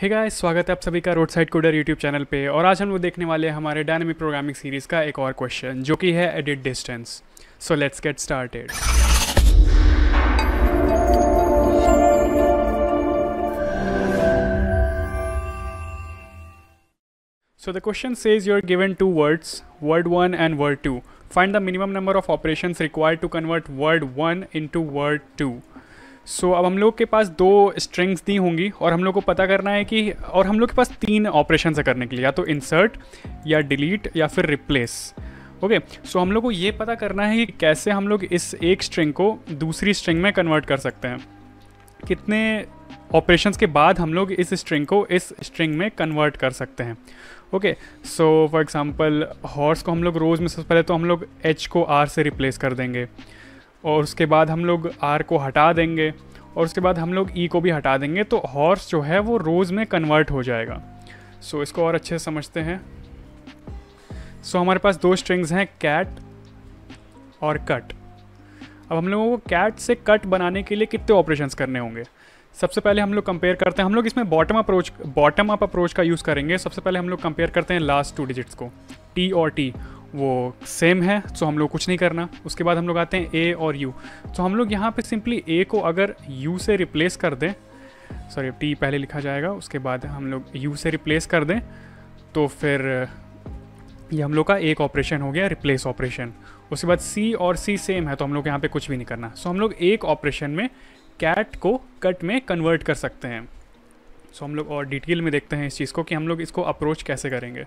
Hey guys, स्वागत है आप सभी का रोडसाइड कोडर यूट्यूब चैनल पे। और आज हम लोग देखने वाले हैं हमारे डायनामिक प्रोग्रामिंग सीरीज़ का एक और क्वेश्चन जो कि है edit distance. So let's get started. So the question says you are given two words, word 1 and word 2. Find the minimum number of operations required to convert word 1 into word 2. So अब हम लोग के पास दो strings दी होंगी और हम लोग को पता करना है कि और हम लोग के पास तीन ऑपरेशन है करने के लिए, या तो इंसर्ट या डिलीट या फिर रिप्लेस। ओके, सो हम लोग को ये पता करना है कि कैसे हम लोग इस एक स्ट्रिंग को दूसरी स्ट्रिंग में कन्वर्ट कर सकते हैं, कितने ऑपरेशंस के बाद हम लोग इस स्ट्रिंग को इस स्ट्रिंग में कन्वर्ट कर सकते हैं। Okay, so for example horse को हम लोग रोज़ में सबसे पहले तो हम लोग एच को आर से रिप्लेस कर देंगे और उसके बाद हम लोग आर को हटा देंगे और उसके बाद हम लोग ई को भी हटा देंगे, तो हॉर्स जो है वो रोज़ में कन्वर्ट हो जाएगा। सो इसको और अच्छे से समझते हैं। सो हमारे पास दो स्ट्रिंग्स हैं, कैट और कट। अब हम लोगों को कैट से कट बनाने के लिए कितने ऑपरेशंस करने होंगे? सबसे पहले हम लोग कंपेयर करते हैं। हम लोग इसमें बॉटम अप अप्रोच का यूज़ करेंगे। सबसे पहले हम लोग कंपेयर करते हैं लास्ट टू डिजिट्स को, टी और टी वो सेम है, तो हम लोग कुछ नहीं करना। उसके बाद हम लोग आते हैं ए और यू। तो हम लोग यहाँ पे सिंपली ए को अगर यू से रिप्लेस कर दें, सॉरी टी पहले लिखा जाएगा, उसके बाद हम लोग यू से रिप्लेस कर दें, तो फिर ये हम लोग का एक ऑपरेशन हो गया, रिप्लेस ऑपरेशन। उसके बाद सी और सी सेम है, तो हम लोग यहाँ पे कुछ भी नहीं करना। सो हम लोग एक ऑपरेशन में कैट को कट में कन्वर्ट कर सकते हैं। सो हम लोग और डिटेल में देखते हैं इस चीज़ को कि हम लोग इसको अप्रोच कैसे करेंगे।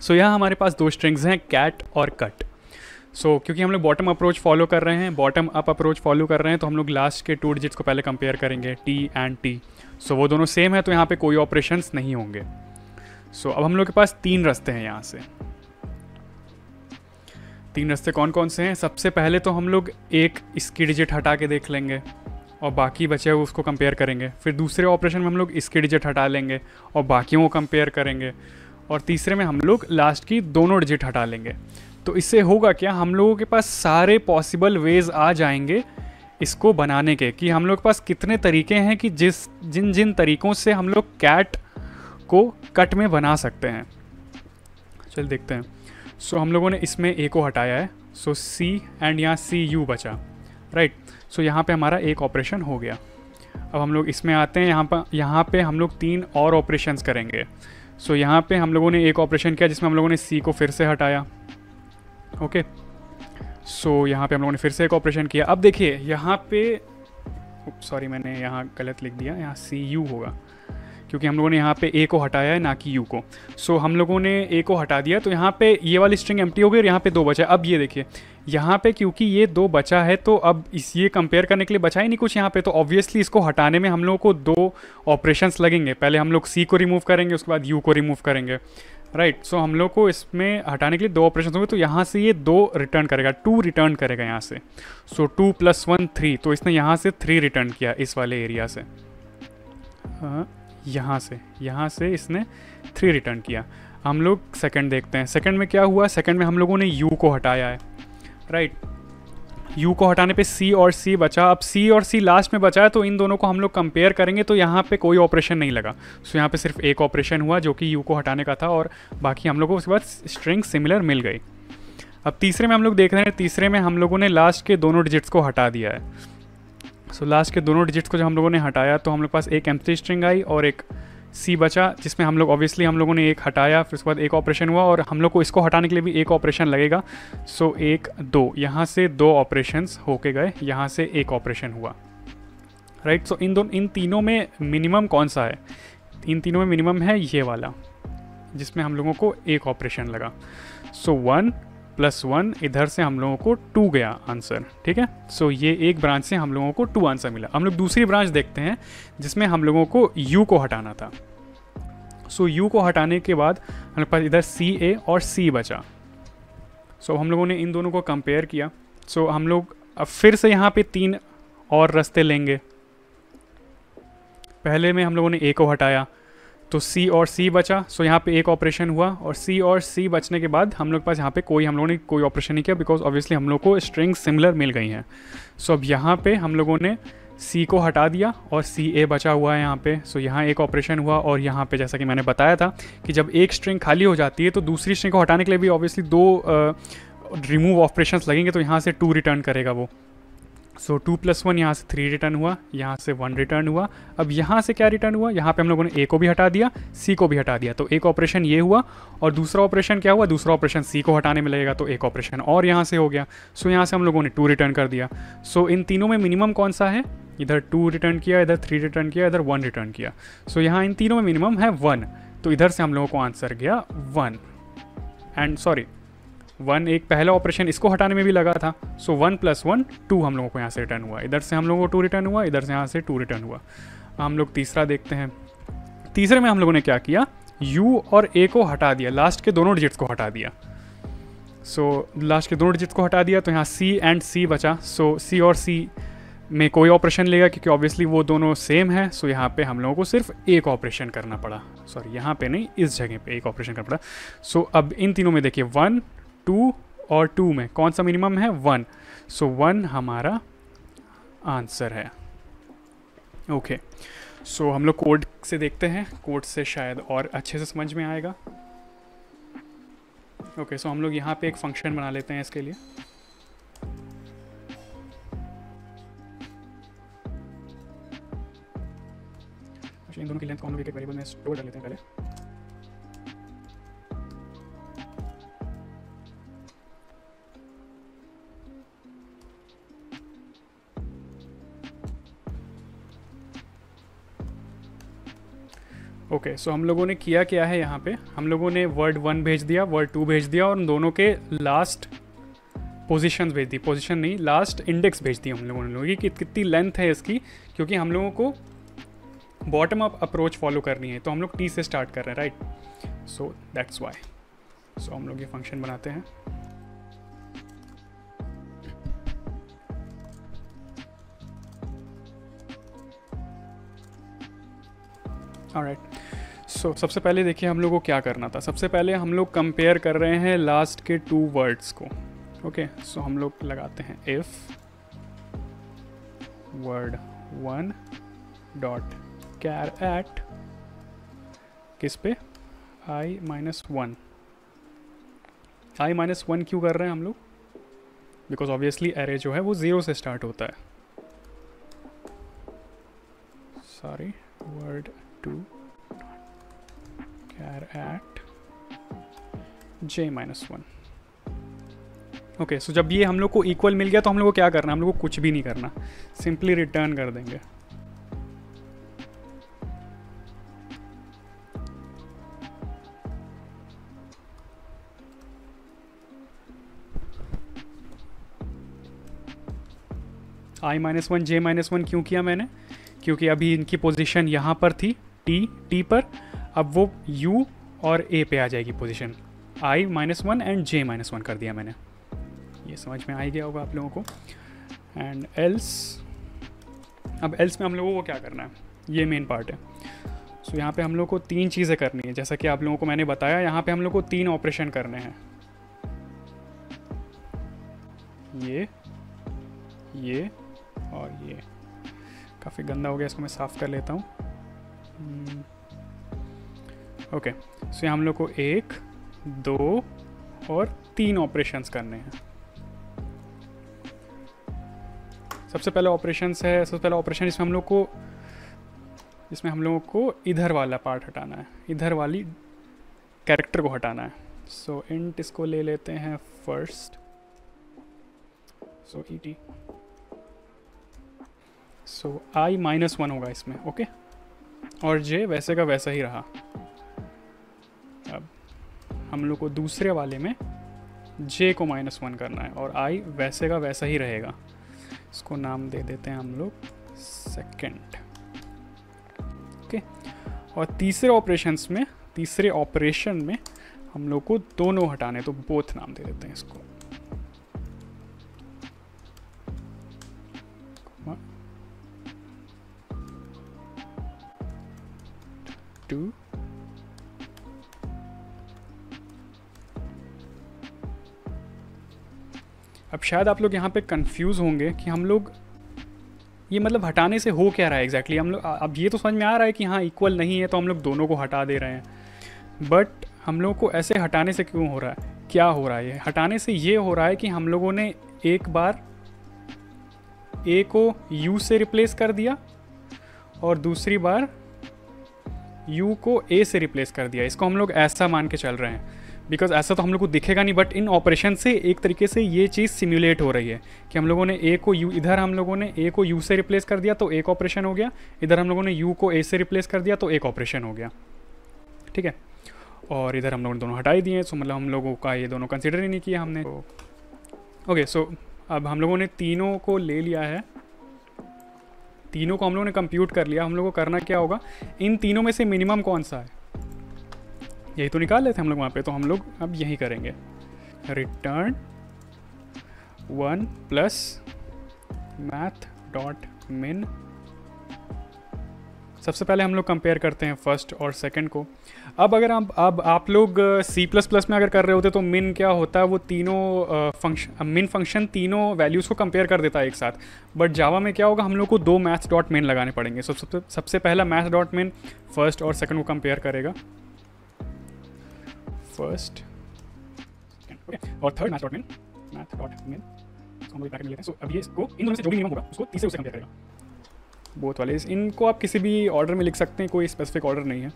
सो यहाँ हमारे पास दो स्ट्रिंग्स हैं, कैट और कट। सो क्योंकि हम लोग बॉटम अप अप्रोच फॉलो कर रहे हैं तो हम लोग लास्ट के टू डिजिट्स को पहले कंपेयर करेंगे, टी एंड टी। सो वो दोनों सेम है, तो यहाँ पर कोई ऑपरेशन नहीं होंगे। सो अब हम लोग के पास तीन रास्ते हैं। यहाँ से तीन रास्ते कौन कौन से हैं? सबसे पहले तो हम लोग एक इसकी डिजिट हटा के देख लेंगे और बाकी बचे हुए उसको कंपेयर करेंगे। फिर दूसरे ऑपरेशन में हम लोग इसकी डिजिट हटा लेंगे और बाकियों को कंपेयर करेंगे। और तीसरे में हम लोग लास्ट की दोनों डिजिट हटा लेंगे। तो इससे होगा क्या, हम लोगों के पास सारे पॉसिबल वेज आ जाएंगे इसको बनाने के, कि हम लोग के पास कितने तरीके हैं कि जिन तरीक़ों से हम लोग कैट को कट में बना सकते हैं। चल देखते हैं। सो हम लोगों ने इसमें ए को हटाया है, सो सी एंड यहाँ सी यू बचा, राइट। सो यहाँ पे हमारा एक ऑपरेशन हो गया। अब हम लोग इसमें आते हैं, यहाँ पे हम लोग तीन और ऑपरेशंस करेंगे। सो यहाँ पे हम लोगों ने एक ऑपरेशन किया जिसमें हम लोगों ने सी को फिर से हटाया। ओके, सो यहाँ पे हम लोगों ने फिर से एक ऑपरेशन किया। अब देखिए यहाँ पे, सॉरी मैंने यहाँ गलत लिख दिया, यहाँ सी यू होगा क्योंकि हम लोगों ने यहाँ पे ए को हटाया है, ना कि यू को। सो हम लोगों ने ए को हटा दिया, तो यहाँ पे ये वाली स्ट्रिंग एम्प्टी हो गई और यहाँ पे दो बचा। अब ये देखिए यहाँ पे क्योंकि ये दो बचा है, तो अब इस ये कंपेयर करने के लिए बचा ही नहीं कुछ यहाँ पे, तो ऑब्वियसली इसको हटाने में हम लोगों को दो ऑपरेशंस लगेंगे। पहले हम लोग सी को रिमूव करेंगे, उसके बाद यू को रिमूव करेंगे, राइट। सो हम लोग को इसमें हटाने के लिए दो ऑपरेशन होंगे, तो यहाँ से ये दो रिटर्न करेगा, टू रिटर्न करेगा यहाँ से। सो 2 + 1 3, तो इसने यहाँ से 3 रिटर्न किया इस वाले एरिया से। हाँ, यहाँ से इसने 3 रिटर्न किया। हम लोग सेकंड देखते हैं, सेकंड में क्या हुआ। सेकंड में हम लोगों ने यू को हटाया है, राइट। यू को हटाने पे सी और सी बचा। अब सी और सी लास्ट में बचा है, तो इन दोनों को हम लोग कंपेयर करेंगे, तो यहाँ पे कोई ऑपरेशन नहीं लगा। सो यहाँ पे सिर्फ एक ऑपरेशन हुआ जो कि यू को हटाने का था और बाकी हम लोग को उसके बाद स्ट्रिंग सिमिलर मिल गई। अब तीसरे में हम लोग देख रहे हैं, तीसरे में हम लोगों ने लास्ट के दोनों डिजिट्स को हटा दिया है। सो लास्ट के दोनों डिजिट्स को जब हम लोगों ने हटाया, तो हम लोग पास एक एम्प्टी स्ट्रिंग आई और एक सी बचा, जिसमें हम लोग ऑब्वियसली हम लोगों ने एक हटाया, फिर उसके बाद एक ऑपरेशन हुआ और हम लोग को इसको हटाने के लिए भी एक ऑपरेशन लगेगा। सो 1 2, यहाँ से 2 ऑपरेशंस होके गए, यहाँ से एक ऑपरेशन हुआ, राइट। सो इन तीनों में मिनिमम कौन सा है? इन तीनों में मिनिमम है ये वाला जिसमें हम लोगों को एक ऑपरेशन लगा। सो 1 + 1, इधर से हम लोगों को 2 गया आंसर, ठीक है। सो ये एक ब्रांच से हम लोगों को 2 आंसर मिला। हम लोग दूसरी ब्रांच देखते हैं जिसमें हम लोगों को यू को हटाना था। सो यू को हटाने के बाद हमारे पास इधर सी ए और सी बचा। सो हम लोगों ने इन दोनों को कंपेयर किया। सो हम लोग अब फिर से यहाँ पे 3 और रास्ते लेंगे। पहले में हम लोगों ने ए को हटाया, तो सी और सी बचा। सो यहाँ पे एक ऑपरेशन हुआ और सी बचने के बाद हम लोग के पास यहाँ पे हम लोगों ने कोई ऑपरेशन नहीं किया, बिकॉज ऑब्वियसली हम लोग को स्ट्रिंग सिमिलर मिल गई हैं। सो अब यहाँ पे हम लोगों ने C को हटा दिया और CA बचा हुआ है यहाँ पे। सो यहाँ एक ऑपरेशन हुआ और यहाँ पे जैसा कि मैंने बताया था कि जब एक स्ट्रिंग खाली हो जाती है तो दूसरी स्ट्रिंग को हटाने के लिए भी ऑब्वियसली दो रिमूव ऑपरेशंस लगेंगे, तो यहाँ से 2 रिटर्न करेगा वो। सो 2 + 1 यहाँ से 3 रिटर्न हुआ, यहाँ से 1 रिटर्न हुआ। अब यहाँ से क्या रिटर्न हुआ, यहाँ पे हम लोगों ने A को भी हटा दिया, C को भी हटा दिया। तो एक ऑपरेशन ये हुआ और दूसरा ऑपरेशन क्या हुआ, दूसरा ऑपरेशन C को हटाने में लगेगा, तो एक ऑपरेशन और यहाँ से हो गया। सो यहाँ से हम लोगों ने 2 रिटर्न कर दिया। सो इन तीनों में मिनिमम कौन सा है, इधर 2 रिटर्न किया, इधर 3 रिटर्न किया, इधर 1 रिटर्न किया। सो यहाँ इन तीनों में मिनिमम है 1, तो इधर से हम लोगों को आंसर गया 1। एंड सॉरी 1 एक पहला ऑपरेशन इसको हटाने में भी लगा था। सो 1 + 1 2 हम लोगों को यहाँ से रिटर्न हुआ, इधर से हम लोगों को 2 रिटर्न हुआ, इधर से यहाँ से 2 रिटर्न हुआ। हम लोग तीसरा देखते हैं। तीसरे में हम लोगों ने क्या किया, U और A को हटा दिया, लास्ट के दोनों डिजिट्स को हटा दिया। सो लास्ट के दोनों डिजिट्स को हटा दिया तो यहाँ C एंड C बचा। सो C और C में कोई ऑपरेशन लेगा क्योंकि ऑब्वियसली वो दोनों सेम है। सो यहाँ पे हम लोगों को सिर्फ एक ऑपरेशन करना पड़ा, सॉरी यहाँ पे नहीं, इस जगह पे एक ऑपरेशन करना पड़ा। सो अब इन तीनों में देखिए 1, 2 और 2 में कौन सा मिनिमम है, 1। सो 1 हमारा आंसर है। ओके सो हम लोग कोड से देखते हैं, कोड से शायद और अच्छे से समझ में आएगा। ओके सो हम लोग यहाँ पे एक फंक्शन बना लेते हैं इसके लिए। इन दोनों की लेंथ कॉमन एक वेरिएबल में स्टोर कर लेते हैं पहले। ओके सो हम लोगों ने किया क्या है, यहाँ पे हम लोगों ने वर्ड 1 भेज दिया, वर्ड 2 भेज दिया और उन दोनों के लास्ट पोजीशंस भेज दी, पोजीशन नहीं लास्ट इंडेक्स भेज दी हम लोगों ने लोगों की कितनी लेंथ है इसकी, क्योंकि हम लोगों को बॉटम अप अप्रोच फॉलो करनी है तो हम लोग T से स्टार्ट कर रहे हैं, right. So that's why. So हम लोग ये फंक्शन बनाते हैं। ऑलराइट सो सबसे पहले देखिए हम लोग को क्या करना था। सबसे पहले हम लोग कंपेयर कर रहे हैं लास्ट के 2 वर्ड्स को। ओके सो हम लोग लगाते हैं if word 1 dot char at किस पे, i-1। i-1 क्यों कर रहे हैं हम लोग, बिकॉज ऑब्वियसली एरे जो है वो 0 से स्टार्ट होता है। Sorry word 2 char at j-1। Okay so जब ये हम लोग को इक्वल मिल गया तो हम लोग को क्या करना है, हम लोग को कुछ भी नहीं करना, सिंपली रिटर्न कर देंगे। i-1 j-1 क्यों किया मैंने, क्योंकि अभी इनकी पोजीशन यहाँ पर थी T पर, अब वो U और A पे आ जाएगी पोजीशन। i-1 एंड j-1 कर दिया मैंने, ये समझ में आ ही गया होगा आप लोगों को। एंड एल्स, अब एल्स में हम लोगों को क्या करना है, ये मेन पार्ट है। सो यहाँ पे हम लोग को 3 चीज़ें करनी है, जैसा कि आप लोगों को मैंने बताया। यहाँ पे हम लोग को 3 ऑपरेशन करने हैं, ये और ये। काफ़ी गंदा हो गया, इसको मैं साफ़ कर लेता हूँ। ओके सो हम लोग को 1, 2 और 3 ऑपरेशंस करने हैं। सबसे पहला ऑपरेशन इसमें हम लोगों को इधर वाला पार्ट हटाना है, इधर वाली कैरेक्टर को हटाना है। सो इंट इसको ले लेते हैं फर्स्ट। सो ई टी सो i-1 होगा इसमें। ओके और j वैसे का वैसा ही रहा। अब हम लोग को दूसरे वाले में j को -1 करना है और i वैसे का वैसा ही रहेगा। इसको नाम दे देते हैं हम लोग सेकंड। ओके और तीसरे ऑपरेशन में हम लोग को दोनों हटाने, तो बोथ नाम दे देते हैं इसको। अब शायद आप लोग यहाँ पे कंफ्यूज होंगे कि हम लोग ये मतलब हटाने से हो क्या रहा है एग्जैक्टली हम लोग अब ये तो समझ में आ रहा है कि हाँ इक्वल नहीं है तो हम लोग दोनों को हटा दे रहे हैं, बट हम लोग को ऐसे हटाने से क्यों हो रहा है, क्या हो रहा है? हटाने से ये हो रहा है कि हम लोगों ने एक बार ए को यू से रिप्लेस कर दिया और दूसरी बार यू को ए से रिप्लेस कर दिया। इसको हम लोग ऐसा मान के चल रहे हैं बिकॉज ऐसा तो हम लोग को दिखेगा नहीं, बट इन ऑपरेशन से एक तरीके से ये चीज़ सिम्युलेट हो रही है कि हम लोगों ने ए को यू, इधर हम लोगों ने ए को यू से रिप्लेस कर दिया तो एक ऑपरेशन हो गया, इधर हम लोगों ने यू को ए से रिप्लेस कर दिया तो एक ऑपरेशन हो गया, ठीक है। और इधर हम लोगों ने दोनों हटा ही दिए, सो मतलब हम लोगों का ये दोनों कंसिडर ही नहीं किया हमने। ओके, सो अब हम लोगों ने तीनों को ले लिया है, तीनों को हम लोगों ने कंप्यूट कर लिया। हम लोगों को करना क्या होगा, इन तीनों में से मिनिमम कौन सा है, यही तो निकाल लेते हम लोग वहाँ पे, तो हम लोग अब यही करेंगे। Return 1 + math.min। सबसे पहले हम लोग कंपेयर करते हैं फर्स्ट और सेकंड को। अब अगर आप लोग C++ में अगर कर रहे होते तो min क्या होता है, वो तीनों फंक्शन, min फंक्शन तीनों वैल्यूज़ को कंपेयर कर देता है एक साथ। बट जावा में क्या होगा, हम लोग को 2 math.min लगाने पड़ेंगे। सो सबसे पहला math.min फर्स्ट और सेकंड को कंपेयर करेगा, फर्स्ट और थर्ड math.min। हम लोग लेते हैं, सो अब ये इसको इन दोनों से जो भी मिनिमम होगा उसको तीसरे उससे कंपेयर करेगा। बहुत वाले इनको आप किसी भी ऑर्डर में लिख सकते हैं, कोई स्पेसिफिक ऑर्डर नहीं है।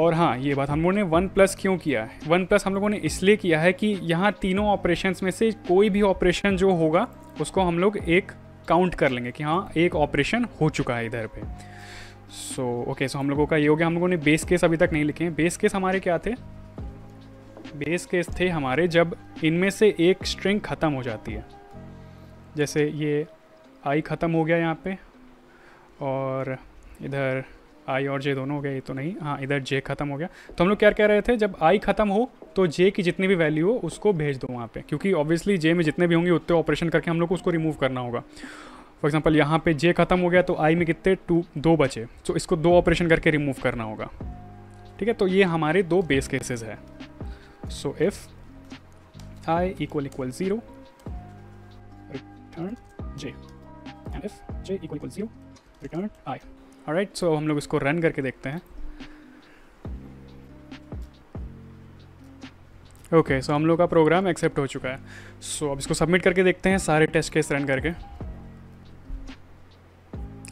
और हाँ, ये बात हम लोगों ने 1+ क्यों किया है, 1+ हम लोगों ने इसलिए किया है कि यहाँ तीनों ऑपरेशंस में से कोई भी ऑपरेशन जो होगा उसको हम लोग एक काउंट कर लेंगे कि हाँ एक ऑपरेशन हो चुका है इधर पे। सो ओके, सो हम लोगों का ये हो गया। हम लोगों ने बेस केस अभी तक नहीं लिखे हैं। बेस केस हमारे क्या थे, बेस केस थे हमारे जब इनमें से एक स्ट्रिंग ख़त्म हो जाती है, जैसे ये आई ख़त्म हो गया यहाँ पे और इधर आई और जे दोनों हो गए, ये तो नहीं, हाँ इधर जे ख़त्म हो गया। तो हम लोग क्या कह रहे थे, जब आई ख़त्म हो तो जे की जितनी भी वैल्यू हो उसको भेज दो वहाँ पे, क्योंकि ऑब्वियसली जे में जितने भी होंगे उतने ऑपरेशन करके हम लोग को उसको रिमूव करना होगा। फॉर एग्जांपल यहाँ पे जे ख़त्म हो गया तो आई में कितने, 2 बचे, तो इसको 2 ऑपरेशन करके रिमूव करना होगा, ठीक है। तो ये हमारे 2 बेस केसेज है। So if i =0 return J and if j =0 return I. Alright, so हम लोग इसको रन करके देखते हैं। ओके, सो हम लोग का प्रोग्राम एक्सेप्ट हो चुका है। सो अब इसको सबमिट करके देखते हैं सारे टेस्ट केस रन करके।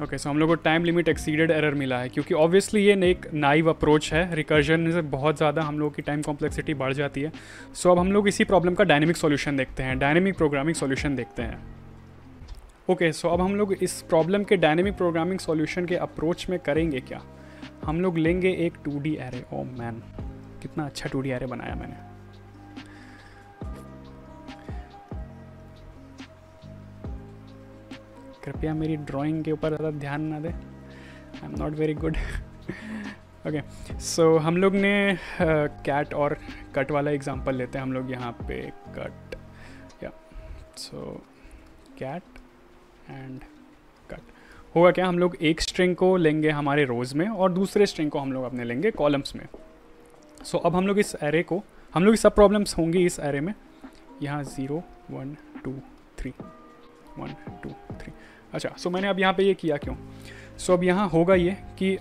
ओके, सो हम लोग को टाइम लिमिट एक्सीडेड एरर मिला है, क्योंकि ऑब्वियसली ये एक नाइव अप्रोच है, रिकर्जन से बहुत ज़्यादा हम लोग की टाइम कॉम्प्लेक्सिटी बढ़ जाती है। सो अब हम लोग इसी प्रॉब्लम का डायनेमिक सॉल्यूशन देखते हैं, डायनेमिक प्रोग्रामिंग सॉल्यूशन देखते हैं। ओके, सो अब हम लोग इस प्रॉब्लम के डायनेमिक प्रोग्रामिंग सॉल्यूशन के अप्रोच में करेंगे क्या, हम लोग लेंगे एक 2D एरे। ओ मैन, कितना अच्छा 2D एरे बनाया मैंने। कृपया मेरी ड्राइंग के ऊपर ज़्यादा ध्यान ना दे, I am not very good. Okay, so हम लोग ने कैट और कट वाला एग्जाम्पल लेते हैं। हम लोग यहाँ पे कट, या सो कैट एंड कट। होगा क्या, हम लोग एक स्ट्रिंग को लेंगे हमारे रोज़ में और दूसरे स्ट्रिंग को हम लोग अपने लेंगे कॉलम्स में। सो अब हम लोग इस एरे को, हम लोग सब प्रॉब्लम्स होंगी इस एरे में, यहाँ 0 1 2 3 1 2 3। अच्छा, सो मैंने अब यहाँ पे ये किया क्यों, सो अब यहाँ होगा ये कि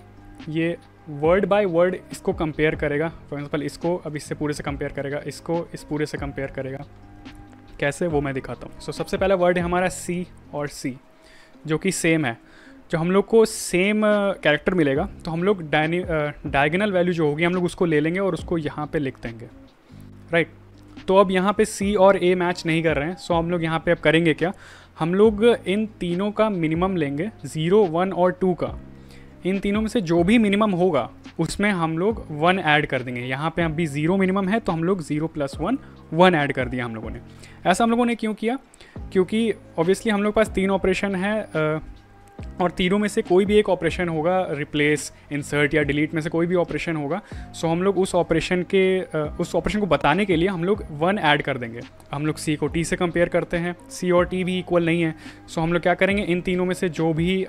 ये वर्ड बाय वर्ड इसको कंपेयर करेगा। फॉर एग्जाम्पल इसको अब इससे पूरे से कंपेयर करेगा, इसको इस पूरे से कंपेयर करेगा। कैसे, वो मैं दिखाता हूँ। सो सबसे पहला वर्ड है हमारा C और C, जो कि सेम है। जो हम लोग को सेम कैरेक्टर मिलेगा तो हम लोग डायगोनल वैल्यू जो होगी हम लोग उसको ले लेंगे और उसको यहाँ पे लिख देंगे, राइट। तो अब यहाँ पे C और A मैच नहीं कर रहे हैं, सो हम लोग यहाँ पे अब करेंगे क्या, हम लोग इन तीनों का मिनिमम लेंगे, 0 1 और 2 का। इन तीनों में से जो भी मिनिमम होगा उसमें हम लोग 1 ऐड कर देंगे। यहाँ पे अभी 0 मिनिमम है तो हम लोग 0 + 1 1 ऐड कर दिया हम लोगों ने। ऐसा हम लोगों ने क्यों किया, क्योंकि ऑब्वियसली हम लोग पास 3 ऑपरेशन है और तीनों में से कोई भी एक ऑपरेशन होगा, रिप्लेस, इंसर्ट या डिलीट में से कोई भी ऑपरेशन होगा। सो हम लोग उस ऑपरेशन को बताने के लिए हम लोग 1 ऐड कर देंगे। हम लोग C को T से कंपेयर करते हैं, C और T भी इक्वल नहीं है, सो हम लोग क्या करेंगे, इन तीनों में से जो भी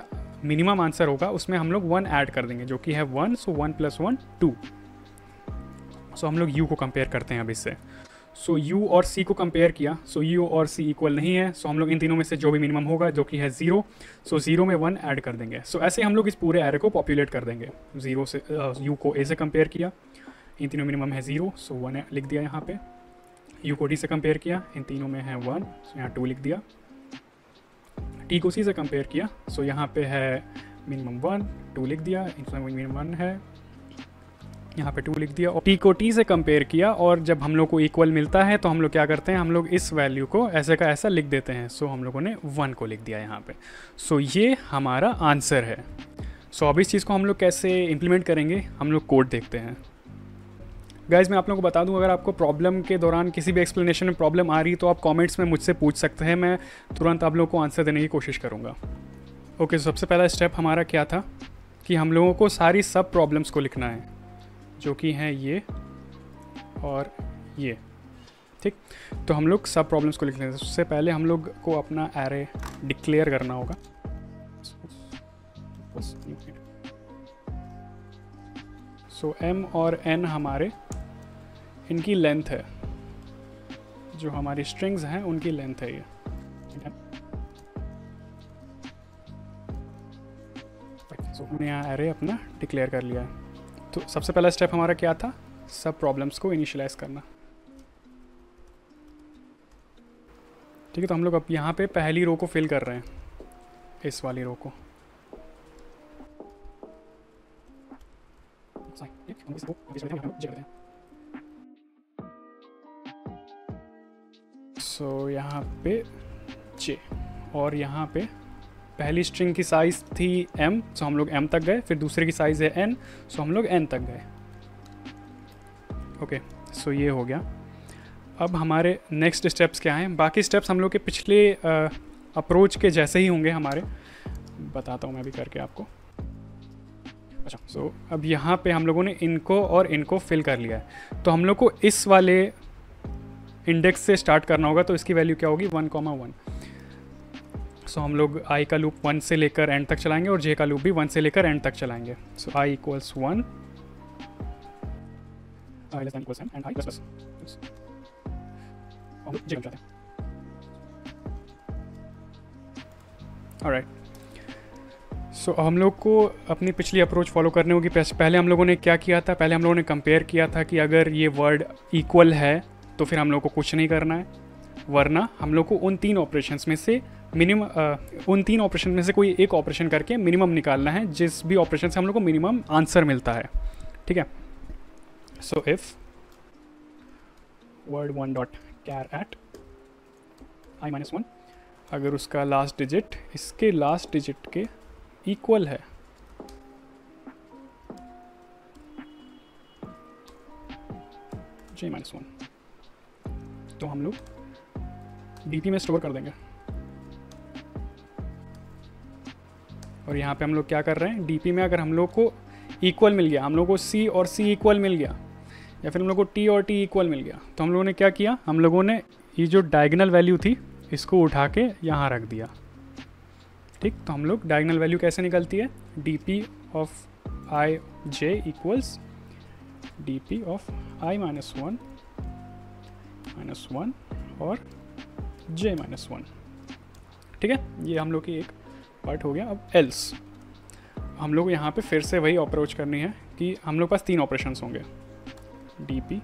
मिनिमम आंसर होगा उसमें हम लोग 1 ऐड कर देंगे, जो कि है 1, सो 1 + 1 2। सो हम लोग U को कंपेयर करते हैं अब इससे। सो U और C को कंपेयर किया, सो U और C इक्वल नहीं है, सो हम लोग इन तीनों में से जो भी मिनिमम होगा जो कि है 0, सो 0 में 1 ऐड कर देंगे। सो ऐसे हम लोग इस पूरे एरे को पॉपुलेट कर देंगे। 0 से U को A से कंपेयर किया, इन तीनों मिनिमम है 0, सो 1 लिख दिया यहाँ पे। U को D से कंपेयर किया, इन तीनों में है 1, सो यहाँ 2 लिख दिया। T को C से कंपेयर किया, सो यहाँ पे है मिनिमम 1, 2 लिख दिया, इनमें मिनिमम 1 है, यहाँ पे 2 लिख दिया। और T को T से कंपेयर किया, और जब हम लोग को इक्वल मिलता है तो हम लोग क्या करते हैं, हम लोग इस वैल्यू को ऐसे का ऐसा लिख देते हैं। सो हम लोगों ने 1 को लिख दिया यहाँ पे। सो ये हमारा आंसर है। सो अब इस चीज़ को हम लोग कैसे इम्प्लीमेंट करेंगे, हम लोग कोड देखते हैं। गाइज मैं आप लोगों को बता दूं, अगर आपको प्रॉब्लम के दौरान किसी भी एक्सप्लेनेशन में प्रॉब्लम आ रही तो आप कमेंट्स में मुझसे पूछ सकते हैं, मैं तुरंत आप लोगों को आंसर देने की कोशिश करूंगा। ओके, सबसे पहला स्टेप हमारा क्या था कि हम लोगों को सारी सब प्रॉब्लम्स को लिखना है, जो कि हैं ये और ये, ठीक। तो हम लोग सब प्रॉब्लम्स को लिखने सबसे पहले हम लोग को अपना एरे डिक्लेयर करना होगा। सो M और N हमारे इनकी लेंथ है, जो हमारी स्ट्रिंग्स हैं उनकी लेंथ है ये। सो हमने यहाँ एरे अपना डिक्लेयर कर लिया है। तो सबसे पहला स्टेप हमारा क्या था, सब प्रॉब्लम्स को इनिशियलाइज करना, ठीक है। तो हम लोग अब यहाँ पे पहली रो को फिल कर रहे हैं, इस वाली रो को। सो यहाँ पे J, और यहाँ पे पहली स्ट्रिंग की साइज़ थी M, सो हम लोग M तक गए। फिर दूसरे की साइज़ है N, सो हम लोग N तक गए। ओके, सो ये हो गया। अब हमारे नेक्स्ट स्टेप्स क्या हैं, बाकी स्टेप्स हम लोग के पिछले अप्रोच के जैसे ही होंगे हमारे, बताता हूँ मैं भी करके आपको। अच्छा, सो अब यहाँ पे हम लोगों ने इनको और इनको फिल कर लिया है, तो हम लोग को इस वाले इंडेक्स से स्टार्ट करना होगा। तो इसकी वैल्यू क्या होगी, 1,1। सो हम लोग i का लूप 1 से लेकर एंड तक चलाएंगे, और j का लूप भी 1 से लेकर एंड तक चलाएंगे। So i equals 1, i less than equals end i plus plus, और j चलाते हैं। ऑलराइट, सो हम लोग को अपनी पिछली अप्रोच फॉलो करने होगी। पहले हम लोगों ने क्या किया था, पहले हम लोगों ने कंपेयर किया था कि अगर ये वर्ड इक्वल है तो फिर हम लोग को कुछ नहीं करना है, वरना हम लोग को उन तीन ऑपरेशन में से कोई एक ऑपरेशन करके मिनिमम निकालना है, जिस भी ऑपरेशन से हम लोग को मिनिमम आंसर मिलता है, ठीक है। So if word 1 dot char at I minus 1, अगर उसका लास्ट डिजिट इसके लास्ट डिजिट के इक्वल है, j माइनस 1, तो हम लोग dt में स्टोर कर देंगे। और यहाँ पे हम लोग क्या कर रहे हैं, dp में अगर हम लोग को इक्वल मिल गया, हम लोग को c और c इक्वल मिल गया, या फिर हम लोग को t और t इक्वल मिल गया, तो हम लोगों ने क्या किया, हम लोगों ने ये जो डायगोनल वैल्यू थी इसको उठा के यहाँ रख दिया, ठीक। तो हम लोग डायगोनल वैल्यू कैसे निकलती है, dp of i j equals dp of i minus one और j माइनस 1, ठीक है। ये हम लोग की एक पार्ट हो गया। अब एल्स हम लोग यहाँ पे फिर से वही अप्रोच करनी है कि हम लोग पास तीन ऑपरेशंस होंगे, dp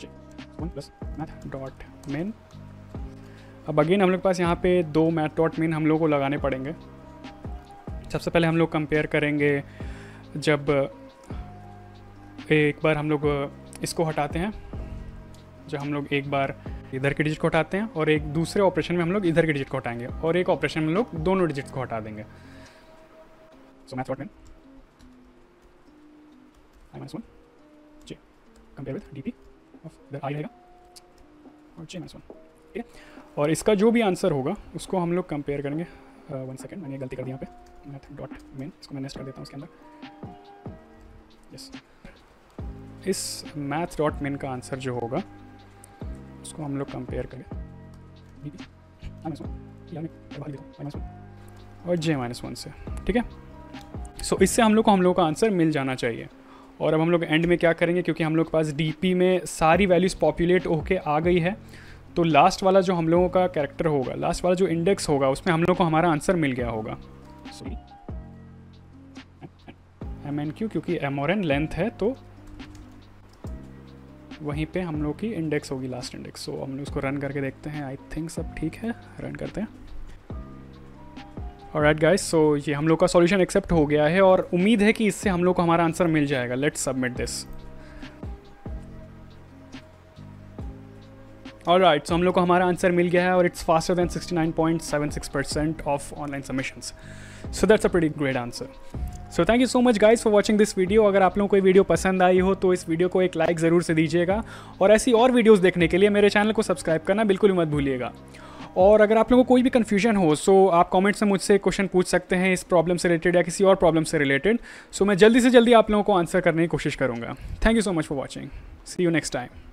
j 1 plus math dot min. अब अगेन हम लोग पास यहाँ पे 2 मैथ डॉट मेन हम लोग को लगाने पड़ेंगे। सबसे पहले हम लोग कंपेयर करेंगे, जब एक बार हम लोग इसको हटाते हैं, जब हम लोग एक बार इधर के डिजिट को हटाते हैं, और एक दूसरे ऑपरेशन में हम लोग इधर के डिजिट को हटाएंगे, और एक ऑपरेशन में हम लोग दोनों डिजिट को हटा देंगे। So math dot min I minus 1 G compare with D P of I रहेगा और जी माइनस 1, ठीक है। और इसका जो भी आंसर होगा उसको हम लोग कंपेयर करेंगे। 1 सेकेंड, मैंने गलती कर दी यहाँ पे, मैथ डॉट मेन, इसको मैं नेस्ट कर देता हूँ उसके अंदर। यस, इस मैथ डॉट मेन का आंसर जो होगा उसको हम लोग कंपेयर करेंगे और j माइनस 1 से, ठीक है। सो इससे हम लोग का आंसर मिल जाना चाहिए। और अब हम लोग एंड में क्या करेंगे, क्योंकि हम लोग के पास डीपी में सारी वैल्यूज़ पॉपुलेट होके आ गई है, तो लास्ट वाला जो हम लोगों का कैरेक्टर होगा, लास्ट वाला जो इंडेक्स होगा, उसमें हम लोगों को हमारा आंसर मिल गया होगा। सॉरी MNQ, क्योंकि MRN लेंथ है तो वहीं पे हम लोग की इंडेक्स होगी, लास्ट इंडेक्स। सो हम लोग उसको रन करके देखते हैं, आई थिंक सब ठीक है, रन करते हैं। ऑलराइट गाइस, सो ये हम लोग का सॉल्यूशन एक्सेप्ट हो गया है और उम्मीद है कि इससे हम लोग को हमारा आंसर मिल जाएगा। Let's submit this. Alright, so हम लोग को हमारा आंसर मिल गया है और it's faster than 69.76% of online submissions. So that's a pretty great answer. So thank you so much guys for watching this video. अगर आप लोगों को ये वीडियो पसंद आई हो तो इस वीडियो को एक लाइक ज़रूर से दीजिएगा, और ऐसी और वीडियोस देखने के लिए मेरे चैनल को सब्सक्राइब करना बिल्कुल भी मत भूलिएगा। और अगर आप लोगों को कोई भी कन्फ्यूजन हो सो आप कमेंट्स में मुझसे क्वेश्चन पूछ सकते हैं इस प्रॉब्लम से रिलेटेड या किसी और प्रॉब्लम से रिलेटेड। सो मैं जल्दी से जल्दी आप लोगों को आंसर करने की कोशिश करूँगा। Thank you so much for watching, see you next time.